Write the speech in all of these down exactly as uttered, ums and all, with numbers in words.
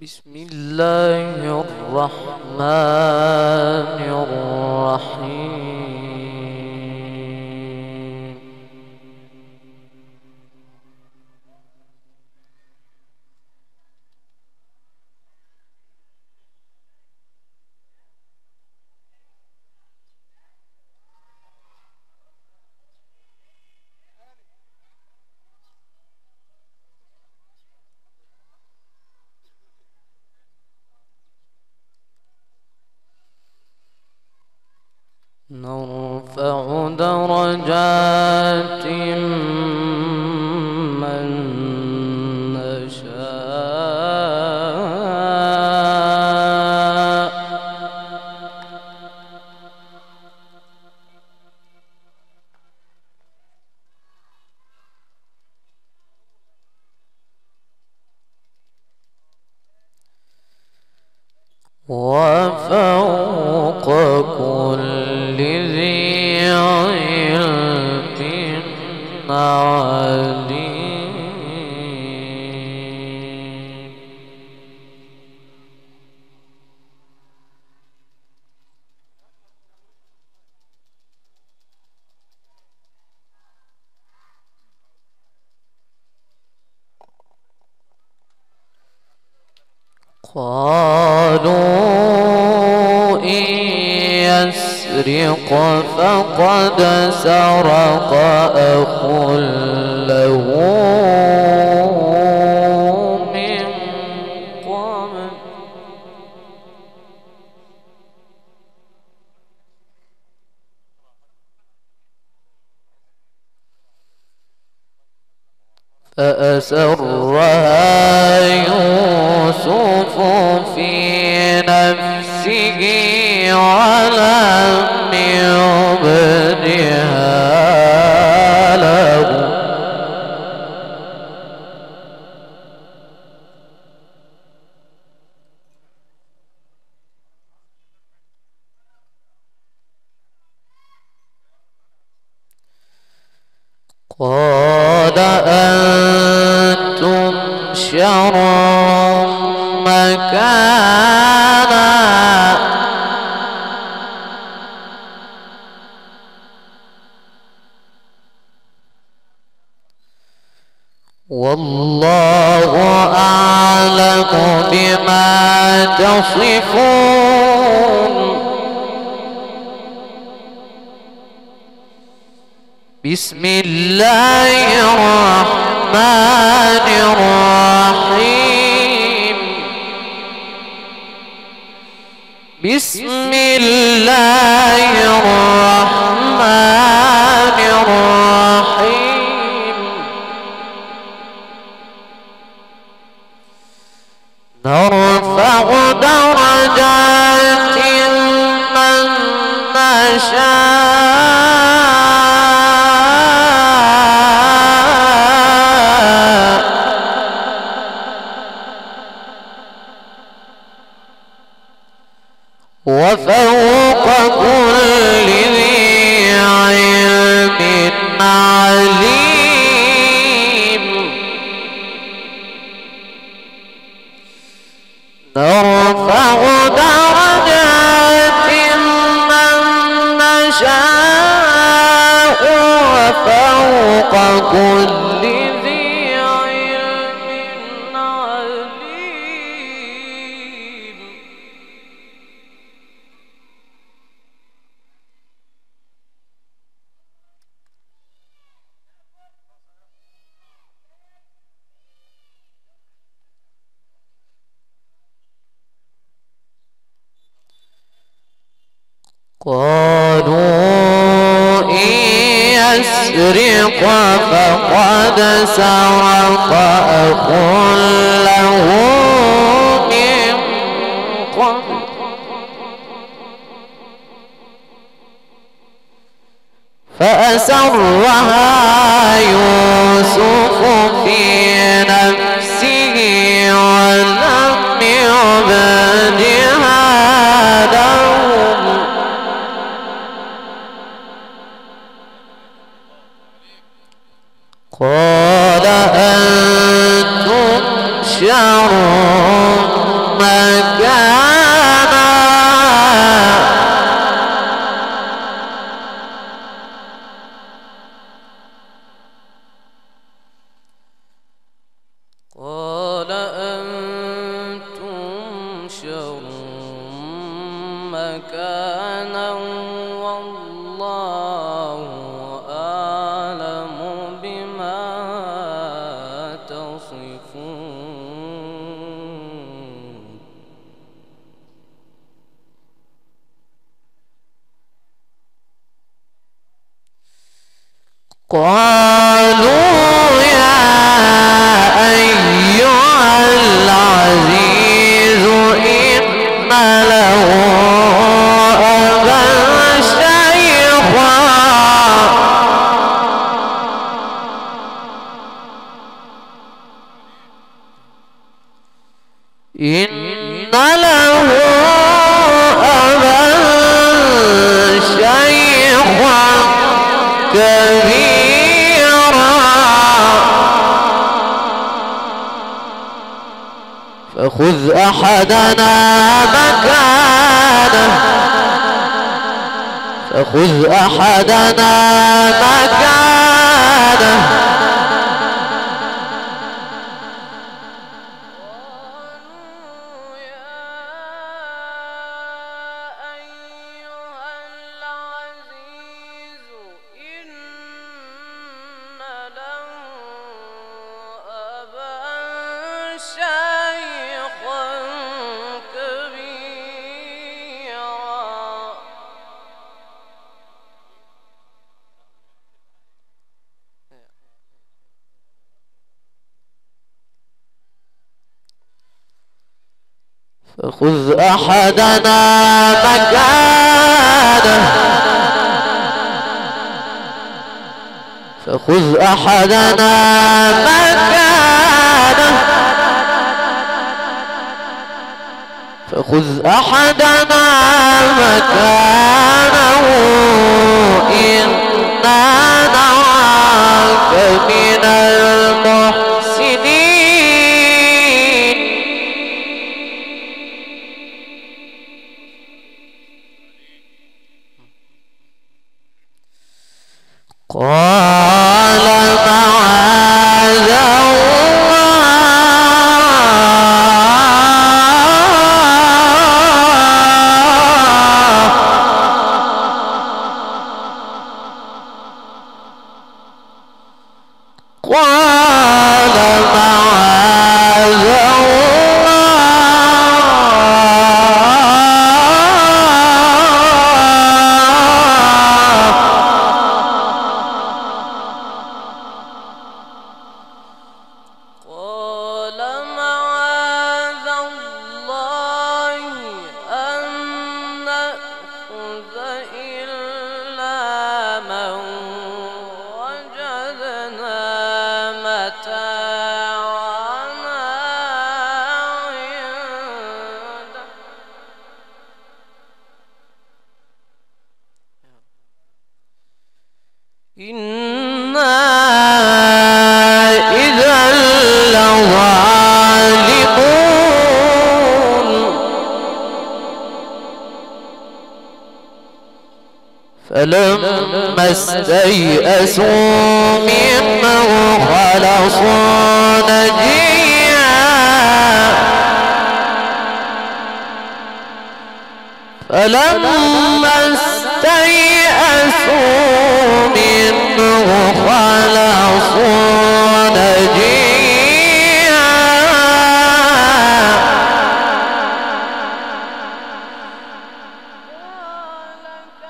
بسم الله الرحمن الرحيم. نرفع درجات من نشاء وفوق كل قالوا إن يسرق فقد سرق أخ له من قبل فأسرها يوسف في نفسه ولم يبدها له قال أنتم شر مكانا والله أعلم بما تصفون. بسم الله الرحمن الرحيم. بسم الله الرحمن الرحيم. نرفع درجات من نشاء وفوق كل ذي علم عليم. نرفع درجات من نشاء وفوق كل ذي علم عليم. قالوا إن يسرق فقد سرق أخ له من قبل فأسرها يوسف في نفسه ولم يبدها لهم قال أنتم شر مكانا قال أنتم شر مكانا والله أعلم بما تصفون قالوا يا العزيز إن له أبا شيخا إن له أبا شيخا كبيرا فخذ أحدنا مكانه فخذ أحدنا مكانه قالوا يا أيها العزيز إن له أبا شيخا كبيرا فخذ أحدنا مكانه فخذ أحدنا مكانه فخذ أحدنا مكانه إنا نراك من المحسنين قال معاذ قال معاذ الله قال معاذ الله أن نأخذ إلا من إنا إذا لظالمون فلما استيئسوا منه خلصوا نجيا فلما استيئسوا منه خلصوا نجيا قال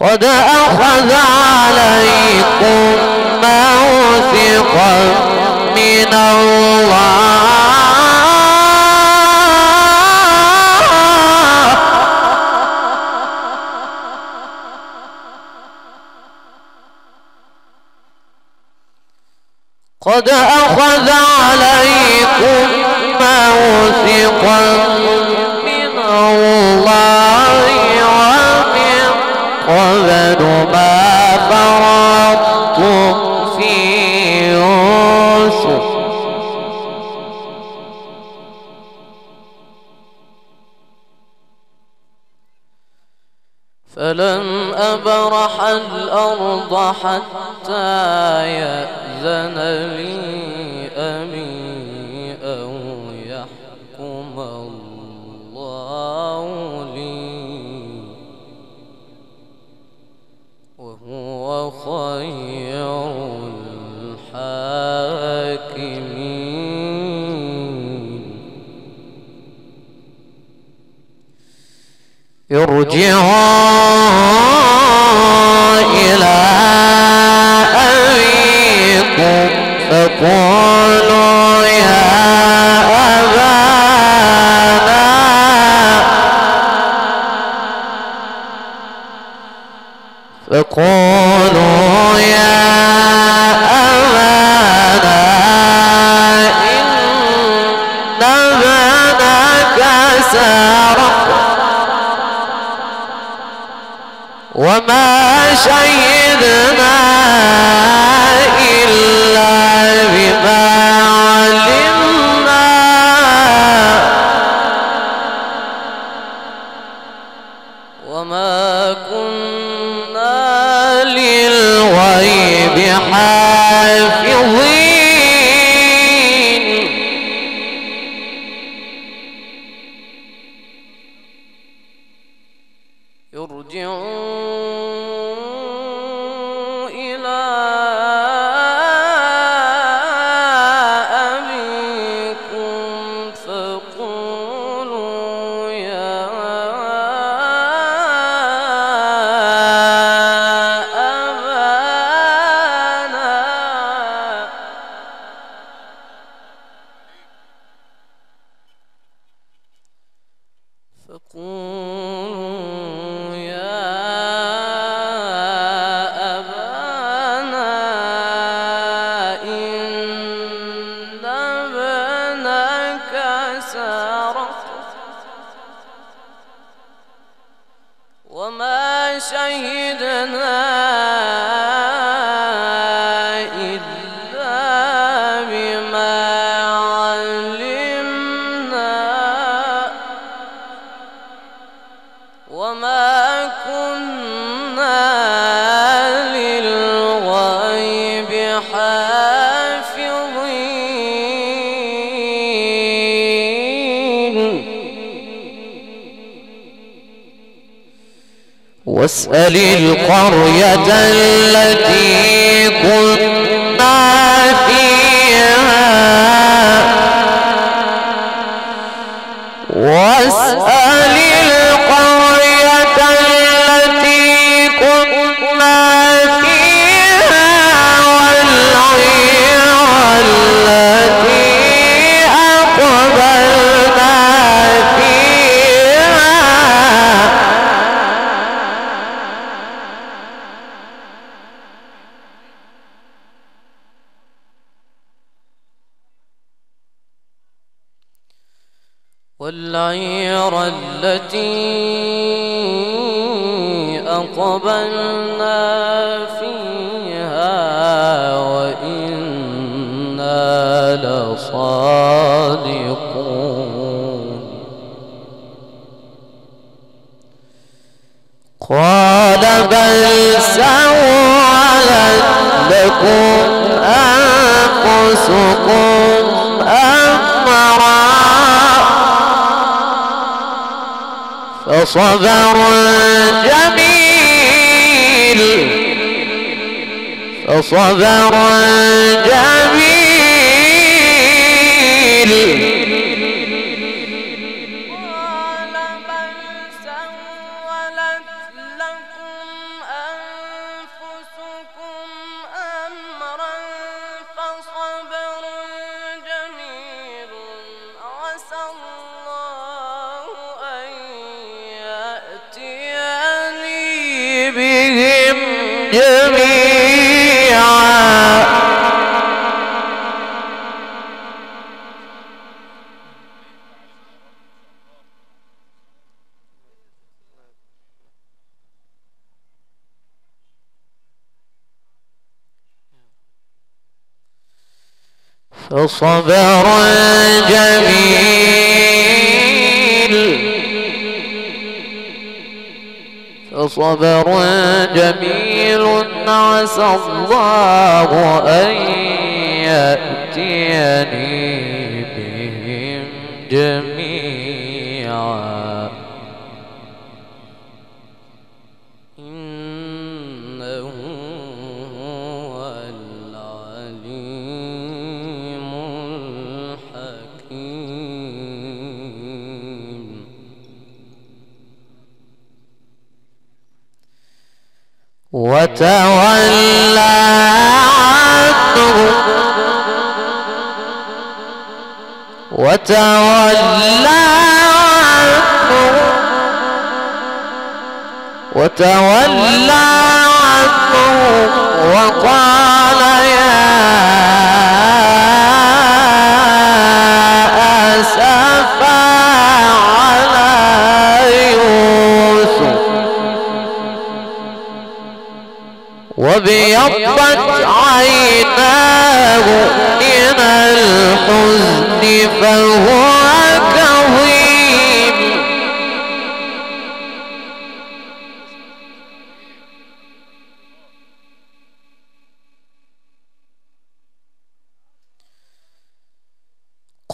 قد أخذ عليكم موثقا من الله قد أخذ عليكم موثقا من الله ومن ما فرطتم في يوسف فلن أبرح الأرض حتى يأذن لي أبي أو يحكم الله لي وهو خير الحاكمين. ارجعوا إلى أبيكم فقولوا يا قولوا يا أبانا إن ابنك سرق وما شهدنا إلا بما علمنا وما كنا للغيب حافظين. يرجعوا إلى أبيكم فقولوا يا فقولوا يا أبانا إن ابنك سرق وما شهدنا إلا بما وما كنا للغيب حافظين. واسأل القرية التي كنا فيها واسأل والعير التي أقبلنا فيها وإنا لصادقون. قال بل سولت لكم أنفسكم أمرا فصبر جميل فصبر جميل قال بل سولت لكم فأتياني بهم جميعا فصبر جميل فصبر جميل عسى الله أن يأتيني بهم جميعا إنه هو العليم الحكيم وتولى عنهم وتولى عنهم وتولى عنهم وقال يا أسفا على يوسف وابيضت عيناه من الحزن فهو كظيم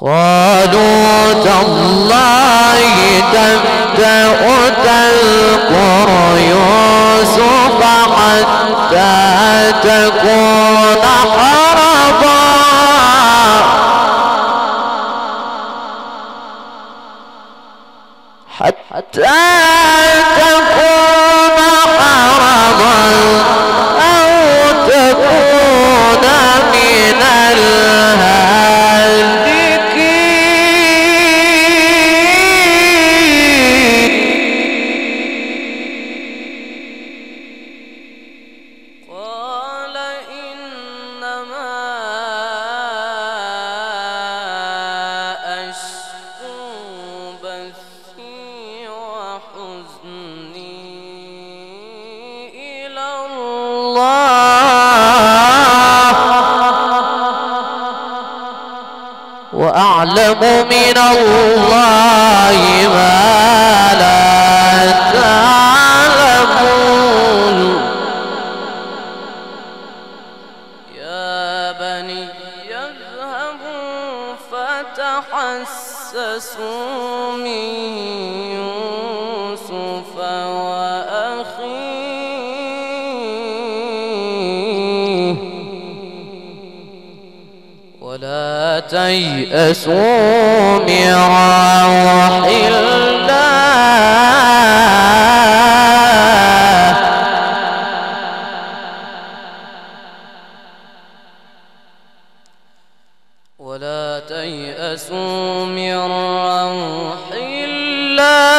قالوا تالله تبدأ تلقى يوسف حتى تكون حربا حتى تكون حربا أو تكون من وأعلم من الله ما لا تعلمون يا بني اذهبوا فتحسسوا من يوسف وأخيه ولا تيأسوا من روح الله ولا تيأسوا من روح الله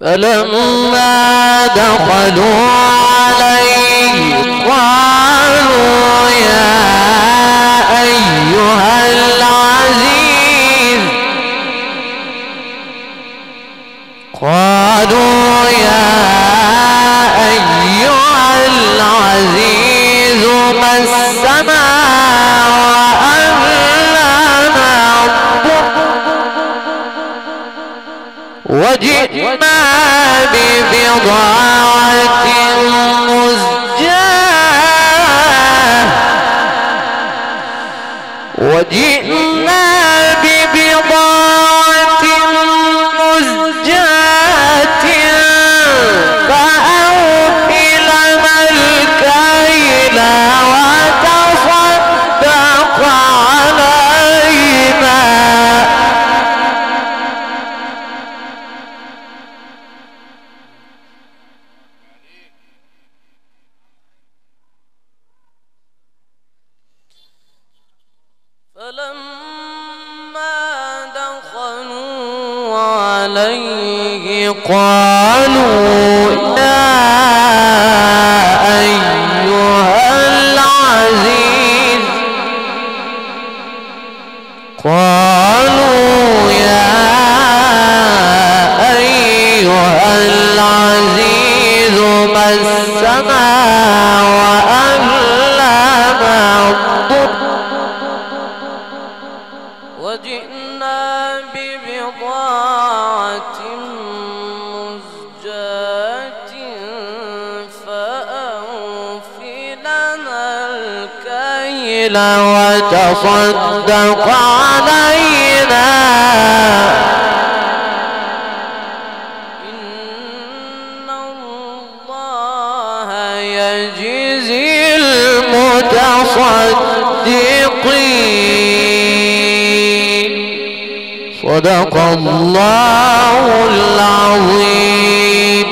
فلما دخلوا عليه قالوا يا أيها العزيز قالوا يا أيها العزيز مسنا وأهلنا وجئنا ببضاعة مزجاة وجئنا ببضاعة مزجاة عليه قالوا يا أيها العزيز قالوا يا أيها العزيز مسنا وأهلنا الضر وجئنا ببضاعة مزجاة فأوف لنا الكيل وتصدق علينا يجزي المتصدقين. صدق الله العظيم.